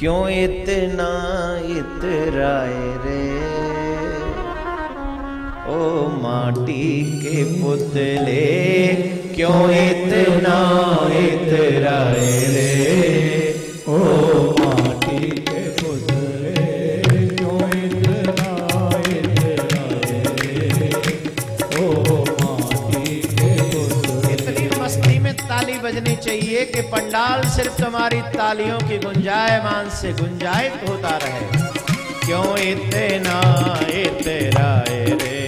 क्यों इतना इतराए रे ओ माटी के पुतले, क्यों इतना इतराए रे ओ माटी के पुतले, क्यों इतना इतराए रे ओ माटी के पुतले। इतनी मस्ती में ताली बजनी चाहिए कि पंडाल सिर्फ तुम्हारी तालियों की गुंजायमान से गुंजायत होता रहे। क्यों इतना इतराए रे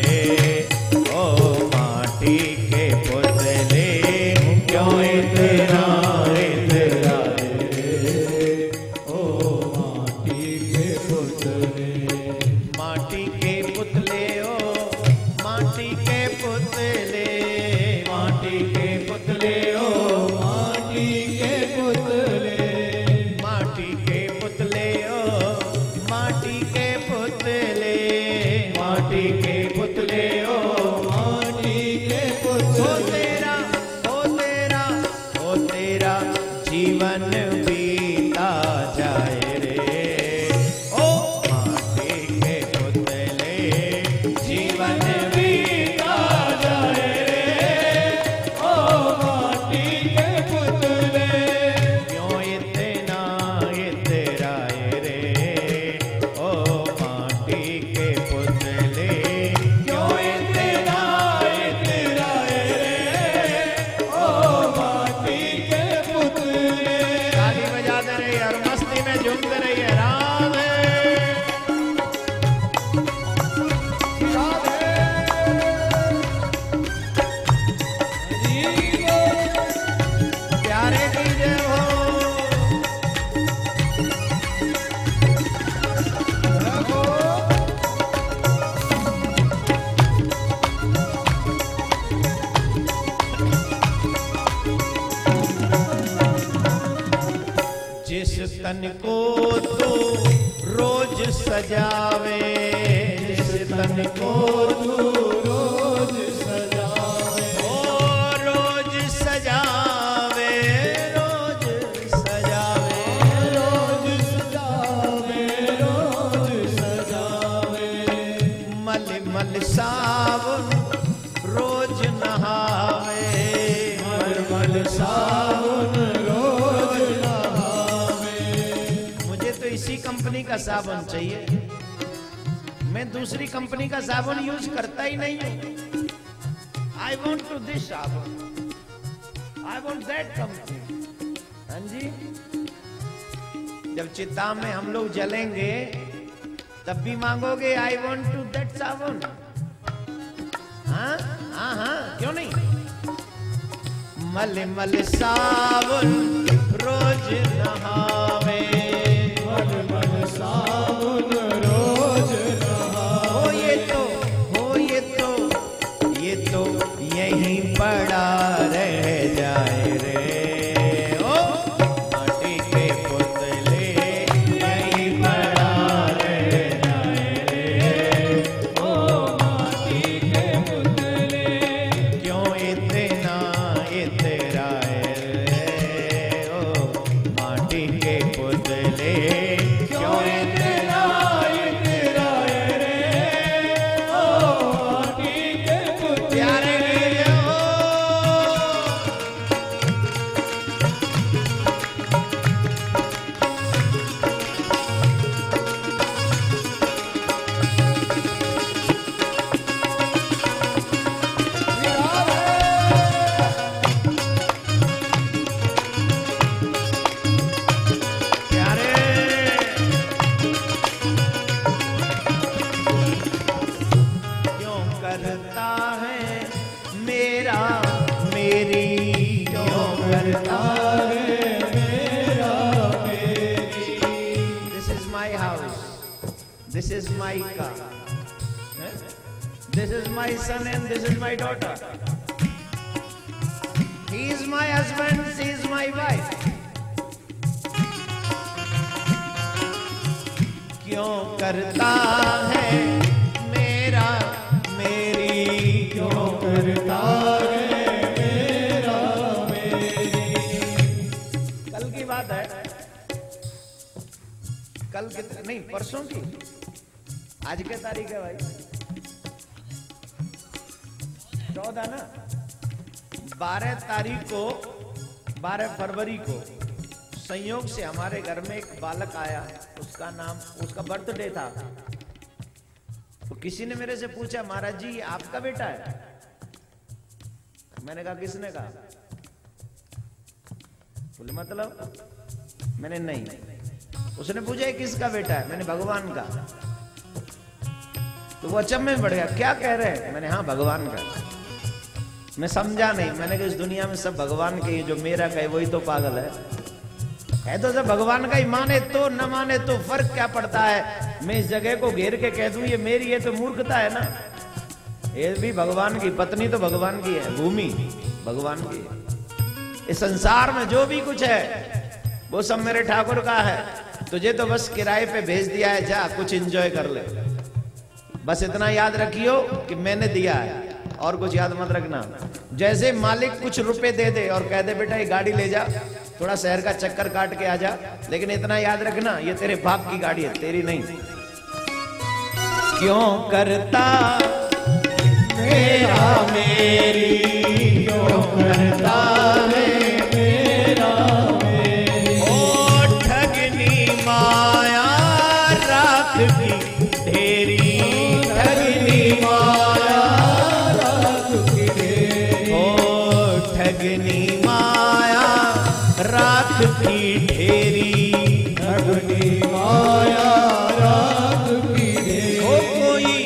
तन को तो रोज सजावे, जिस तन को तो रोज सजावे, ओ रोज सजावे, रोज सजावे, रोज सजावे, रोज सजावे। मल मल सावन रोज नहावे, मल मल सावन कंपनी का साबुन चाहिए। मैं दूसरी कंपनी का साबुन यूज करता ही नहीं हूं। आई वॉन्ट टू दिस साबुन, आई वॉन्ट दैट कंपनी। हाँ जी, जब चिता में हम लोग जलेंगे तब भी मांगोगे आई वॉन्ट टू दैट साबुन। हाँ हाँ हाँ, क्यों नहीं। मल मल साबुन रोज नहावे, साबुन रोज नहावे। ये तो यहीं पड़ा रह जाए रे ओ माटी के पुतले, यहीं पड़ा रह जाए रे ओ माटी के पुतले। क्यों इतना इतराए रे ओ माटी के पुतले, क्यों इतना इतराए रे ओ माटी के पुतले। This is my car. This is my son and this is my daughter. He is my husband, she is my wife. क्यों करता है मेरा मेरी, क्यों करता है मेरा मेरी। कल की बात है, कल के नहीं परसों की, आज क्या तारीख है भाई? 14 ना, 12 तारीख को, 12 फरवरी को संयोग से हमारे घर में एक बालक आया, उसका नाम, उसका बर्थडे था। तो किसी ने मेरे से पूछा, महाराज जी ये आपका बेटा है? मैंने कहा किसने कहा? बोले मतलब? मैंने नहीं। उसने पूछा किसका बेटा है? मैंने भगवान का। तो वो अचंभे में पड़ गया, क्या कह रहे हैं? मैंने हाँ भगवान का। मैं समझा नहीं, मैंने कहा इस दुनिया में सब भगवान के, जो मेरा कहे वही तो पागल है तो सब भगवान का ही, माने तो न माने तो फर्क क्या पड़ता है? मैं इस जगह को घेर के कह दूं ये मेरी है तो मूर्खता है ना। ये भी भगवान की, पत्नी तो भगवान की है, भूमि भगवान की है, इस संसार में जो भी कुछ है वो सब मेरे ठाकुर का है। तुझे तो बस किराए पे भेज दिया है, जा कुछ एंजॉय कर ले। बस इतना याद रखियो कि मैंने दिया है, और कुछ याद मत रखना। जैसे मालिक कुछ रुपए दे दे और कह दे बेटा ये गाड़ी ले जा, थोड़ा शहर का चक्कर काट के आ जा, लेकिन इतना याद रखना ये तेरे बाप की गाड़ी है, तेरी नहीं। क्यों करता मेरा मेरी, क्यों करता मेरा मेरी, ओ ठगनी माया रात की ढेरी, ठगनी माया रात की ढेरी, ओ ठगनी माया रात की ढेरी, ठगनी माया रात की ढेरी।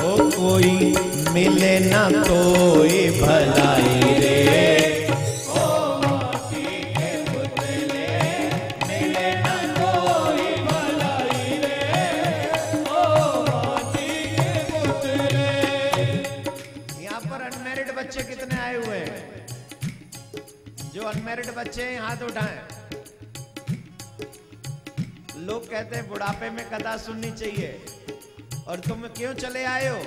हो कोई मिले ना कोई भलाई रे, ओ माटी के पुतले मिले ना कोई भलाई रे, ओ माटी के पुतले। यहाँ पर अनमेरिड बच्चे कितने आए हुए हैं? जो अनमेरिड बच्चे हैं हाथ उठाएं। लोग कहते हैं बुढ़ापे में कथा सुननी चाहिए, और तुम क्यों चले आए हो?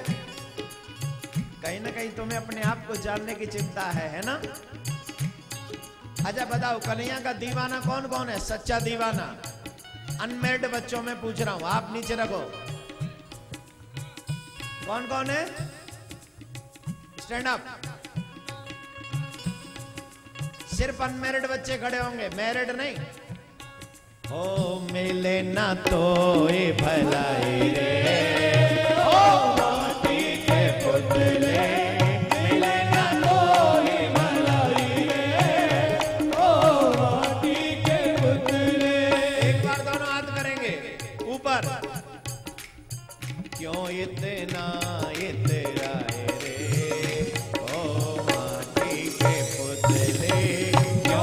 कहीं ना कहीं तुम्हें अपने आप को जानने की चिंता है ना? अच्छा बताओ, कन्हैया का दीवाना कौन कौन है? सच्चा दीवाना अनमेरिड बच्चों में पूछ रहा हूं, आप नीचे रखो। कौन कौन है? Stand up. सिर्फ अनमेरिड बच्चे खड़े होंगे, मैरिड नहीं। ओ मिले ना तो ये भलाई रे, ओ माटी के पुतले मिले ना तो ये भलाई रे, ओ माटी के पुतले। एक बार दोनों हाथ करेंगे ऊपर। क्यों इतना ये तेरा है रे, ओ माटी के पुतले, क्यों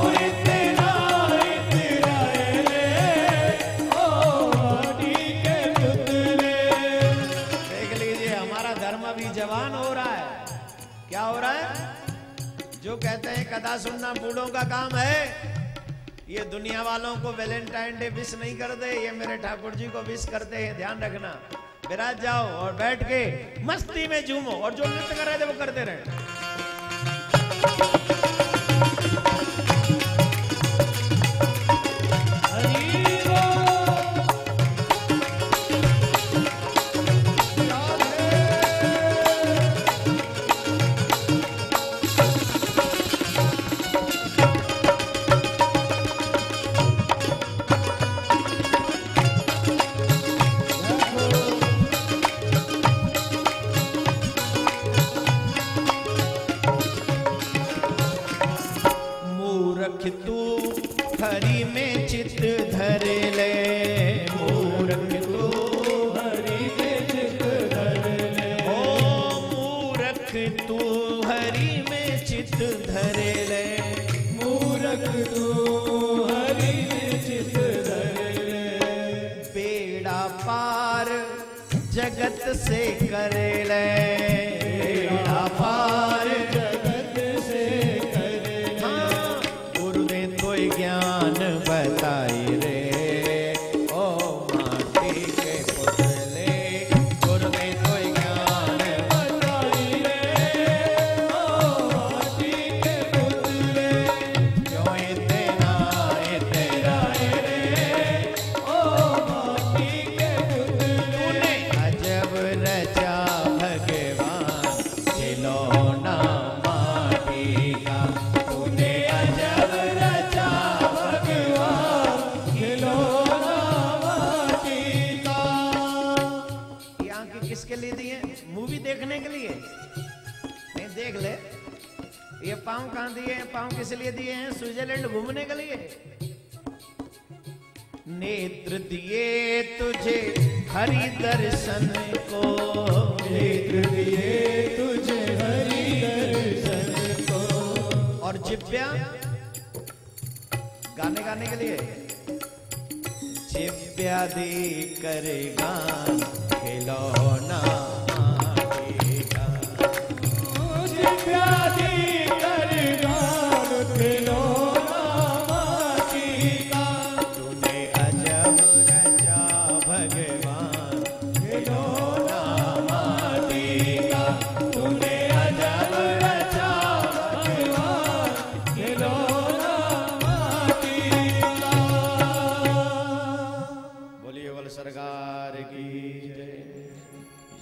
जो कहते हैं कथा सुनना बूढ़ों का काम है, ये दुनिया वालों को वैलेंटाइन डे विश नहीं करते, ये मेरे ठाकुर जी को विश करते हैं। ध्यान रखना, विराज जाओ और बैठ के मस्ती में झूमो, और जो नृत्य कर रहे थे वो करते रहे। पाँव कहाँ दिए हैं? पाँव किस लिए दिए हैं? स्विट्जरलैंड घूमने के लिए। नेत्र दिए तुझे हरि दर्शन को, नेत्र दिए तुझे हरि दर्शन को, और जिब्या गाने गाने के लिए, जिब्या दी करेगा खिलौना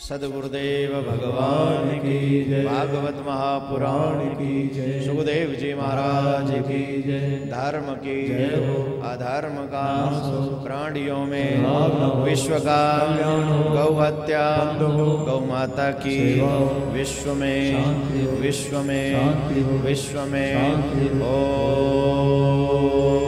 सदगुरुदेव भगवान की जय, भागवत महापुराण की जय, सुखदेव जी महाराज की जय। धर्म की जय हो, अधर्म का, प्राणियों में विश्व का, गौ हत्या, गौ माता की, विश्व में, विश्व में, विश्व में। ओ